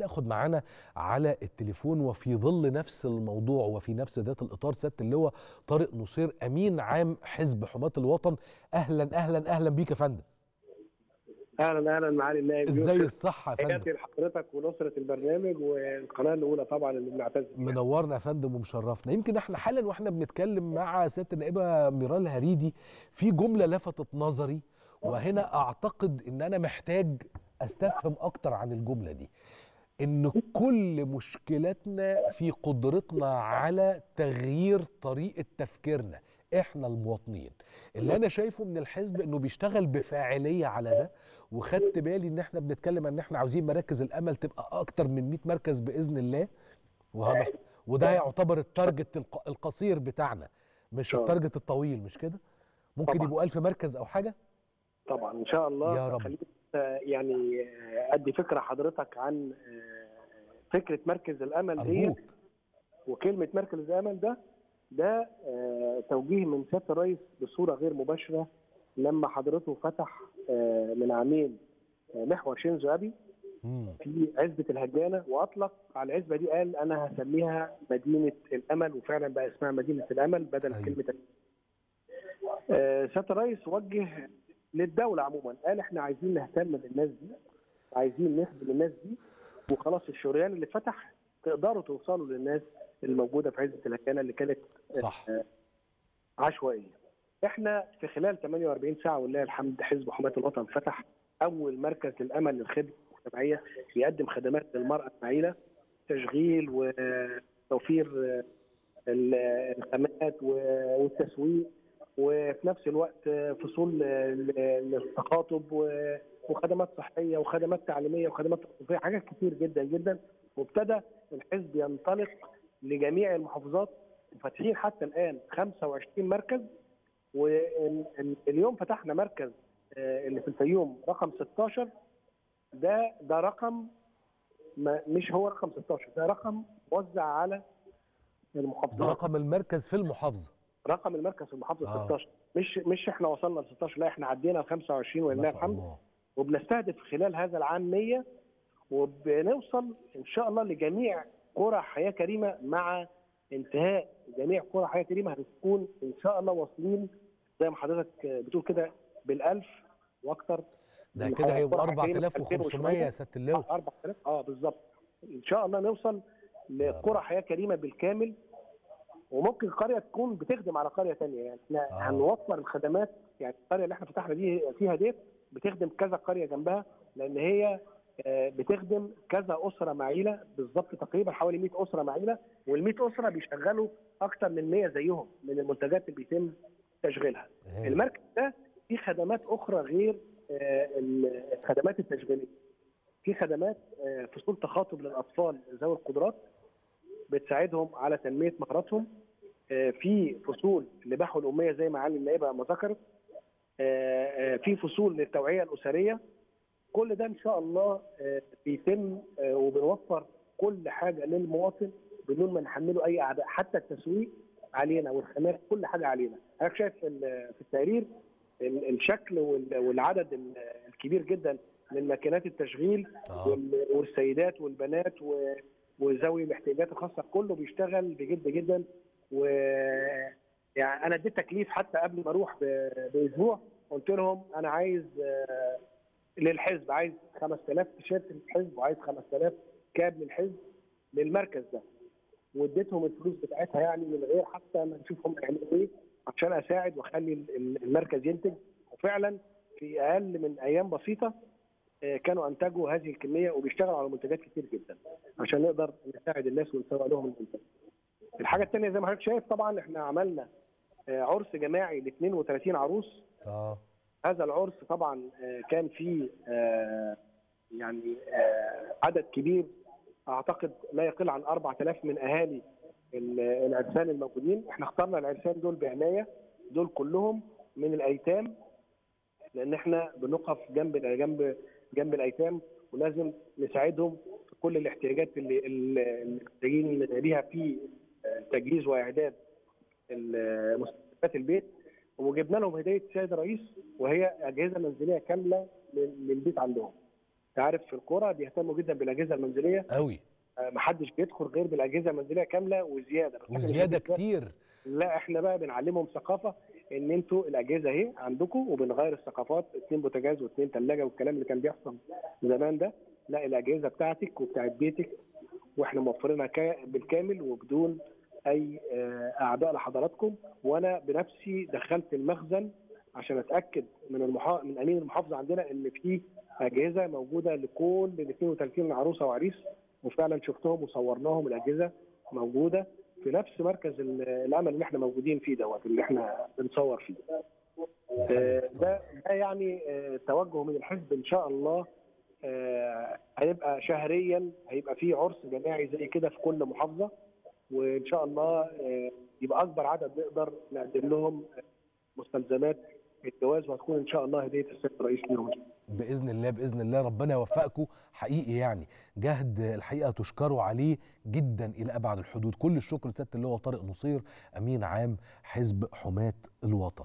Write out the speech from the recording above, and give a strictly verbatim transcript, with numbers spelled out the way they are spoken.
ناخد معانا على التليفون وفي ظل نفس الموضوع وفي نفس ذات الاطار سياده اللواء طارق نصير امين عام حزب حماة الوطن. اهلا اهلا اهلا بيك يا فندم. اهلا اهلا معالي النائب. ازاي الصحه يا فندم؟ لحضرتك ونصره البرنامج والقناه الاولى طبعا اللي بنعتز بيها. منورنا يا فندم ومشرفنا. يمكن احنا حالا واحنا بنتكلم مع سياده النائبه ميرال هريدي في جمله لفتت نظري، وهنا اعتقد ان انا محتاج استفهم اكتر عن الجمله دي. إن كل مشكلتنا في قدرتنا على تغيير طريقة تفكيرنا إحنا المواطنين. اللي أنا شايفه من الحزب إنه بيشتغل بفاعلية على ده، وخدت بالي إن إحنا بنتكلم إن إحنا عاوزين مراكز الأمل تبقى أكتر من مئة مركز بإذن الله، وهنف... وده هيعتبر التارجت الق... القصير بتاعنا، مش التارجت الطويل، مش كده؟ ممكن يبقوا ألف مركز أو حاجة؟ طبعا إن شاء الله يا رب. يعني ادي فكره حضرتك عن فكره مركز الامل دي، وكلمه مركز الامل ده ده توجيه من سياده الرئيس بصوره غير مباشره لما حضرته فتح من عامين محور شينزو أبي في عزبه الهجانه، واطلق على العزبه دي قال انا هسميها مدينه الامل، وفعلا بقى اسمها مدينه الامل بدل أيوه. كلمه سياده الرئيس وجه للدولة عموما، قال احنا عايزين نهتم بالناس دي، عايزين نخدم الناس دي، وخلاص الشريان اللي اتفتح تقدروا توصلوا للناس الموجودة في عزبة الهجانة اللي كانت صح عشوائية. احنا في خلال ثمانية وأربعين ساعة ولله الحمد حزب حماة الوطن فتح أول مركز للأمل للخدمة المجتمعية، بيقدم خدمات للمرأة المعيلة، تشغيل وتوفير الخامات والتسويق، وفي نفس الوقت فصول للتخاطب وخدمات صحيه وخدمات تعليميه وخدمات تطوعيه، حاجات كتير جدا جدا. وابتدى الحزب ينطلق لجميع المحافظات، وفاتحين حتى الان خمسة وعشرين مركز، واليوم فتحنا مركز اللي في الفيوم رقم ستاشر. ده ده رقم مش هو رقم ستاشر، ده رقم موزع على المحافظات، ده رقم المركز في المحافظه، رقم المركز في المحافظه آه. ستاشر، مش مش احنا وصلنا ل ستاشر، لا احنا عدينا ل خمسة وعشرين ولله الحمد، وبنستهدف خلال هذا العام مية، وبنوصل ان شاء الله لجميع قرى حياه كريمه. مع انتهاء جميع قرى حياه كريمه هتكون ان شاء الله واصلين زي ما حضرتك بتقول كده بالألف واكثر. ده كده هيبقى أربعة آلاف وخمسمية يا سياده اللواء. أربعة آلاف اه بالظبط. ان شاء الله نوصل لقرى حياه كريمه بالكامل، وممكن قريه تكون بتخدم على قريه ثانيه، يعني احنا آه. هنوفر الخدمات. يعني القريه اللي احنا فتحنا دي فيها ديت بتخدم كذا قريه جنبها، لان هي بتخدم كذا اسره معيله، بالظبط تقريبا حوالي مئة اسره معيله، والمئة اسره بيشغلوا اكثر من مئة زيهم من المنتجات اللي بيتم تشغيلها. آه. المركز ده فيه خدمات اخرى غير الخدمات التشغيليه، في خدمات فصول تخاطب للاطفال ذوي القدرات بتساعدهم على تنميه مهاراتهم، في فصول لبحو الاميه زي ما معالي النائبه ما ذكرت، في فصول للتوعيه الاسريه. كل ده ان شاء الله بيتم، وبنوفر كل حاجه للمواطن بدون ما نحمله اي اعباء، حتى التسويق علينا والخامات، كل حاجه علينا. انا شايف في التقرير الشكل والعدد الكبير جدا من ماكينات التشغيل والسيدات والبنات وذوي الاحتياجات الخاصه، كله بيشتغل بجد جدا. و يعني انا اديت تكليف حتى قبل ما اروح باسبوع، قلت لهم انا عايز للحزب عايز خمسة آلاف تيشيرت للحزب، وعايز خمسة آلاف كاب للحزب للمركز ده، واديتهم الفلوس بتاعتها يعني من غير حتى ما نشوف هم هيعملوا ايه، عشان اساعد واخلي المركز ينتج. وفعلا في اقل من ايام بسيطه كانوا انتجوا هذه الكميه، وبيشتغلوا على منتجات كتير جدا عشان نقدر نساعد الناس ونسوق لهم المنتج. الحاجه الثانيه زي ما حضرتك شايف طبعا احنا عملنا عرس جماعي ل اثنين وثلاثين عروس. اه هذا العرس طبعا كان فيه يعني عدد كبير، اعتقد لا يقل عن أربعة آلاف من اهالي العرسان الموجودين. احنا اخترنا العرسان دول بعنايه، دول كلهم من الايتام، لان احنا بنقف جنب جنب جنب الايتام، ولازم نساعدهم في كل الاحتياجات اللي محتاجين بيها في تجهيز واعداد مستلزمات البيت. وجبنا لهم هديه السيد الرئيس، وهي اجهزه منزليه كامله للبيت عندهم. تعرف في القرى بيهتموا جدا بالاجهزه المنزليه قوي، ما حدش بيدخل غير بالاجهزه المنزليه كامله وزياده وزياده كتير. لا احنا بقى بنعلمهم ثقافه ان انتوا الاجهزه اهي عندكم، وبنغير الثقافات، اثنين بوتاجاز واثنين ثلاجه والكلام اللي كان بيحصل زمان ده، لا الاجهزه بتاعتك وبتاعت بيتك واحنا موفرينها بالكامل وبدون اي اعباء لحضراتكم. وانا بنفسي دخلت المخزن عشان اتاكد من المحا... من امين المحافظه عندنا ان في اجهزه موجوده لكل ال اثنين وثلاثين عروسه وعريس، وفعلا شفتهم وصورناهم، الاجهزه موجوده في نفس مركز العمل اللي احنا موجودين فيه دوت اللي احنا بنصور فيه. ده ده يعني توجه من الحزب ان شاء الله، هيبقى شهريا هيبقى في عرس جماعي زي كده في كل محافظه، وان شاء الله يبقى اكبر عدد نقدر نقدم لهم مستلزمات الجواز، وهتكون ان شاء الله هديه السيد الرئيس ليهم باذن الله. باذن الله ربنا يوفقكم حقيقي، يعني جهد الحقيقه تشكروا عليه جدا الى ابعد الحدود. كل الشكر لسياده اللواء طارق نصير امين عام حزب حماة الوطن.